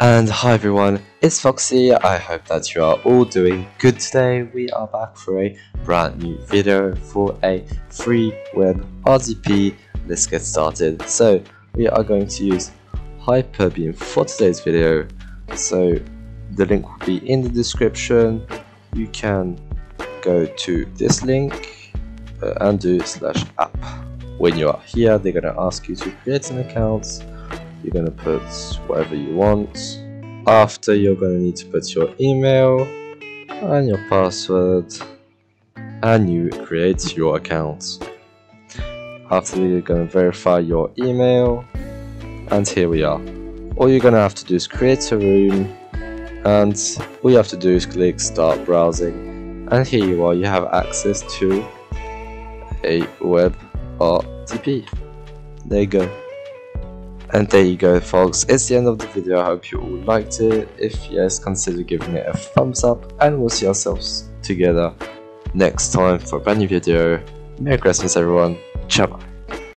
And hi everyone, it's Foxy. I hope that you are all doing good today. We are back for a brand new video for a free web RDP. Let's get started. So we are going to use Hyperbeam for today's video. So the link will be in the description. You can go to this link and do /app. When you are here, they're going to ask you to create an account. You're going to put whatever you want. After, you're going to need to put your email and your password, and you create your account. After, you're going to verify your email, and here we are. All you're going to have to do is create a room, and all you have to do is click start browsing, and here you are. You have access to a web RDP. There you go. And there you go, folks. It's the end of the video. I hope you all liked it. If yes, consider giving it a thumbs up, and we'll see ourselves together next time for a brand new video. Merry Christmas, everyone. Ciao.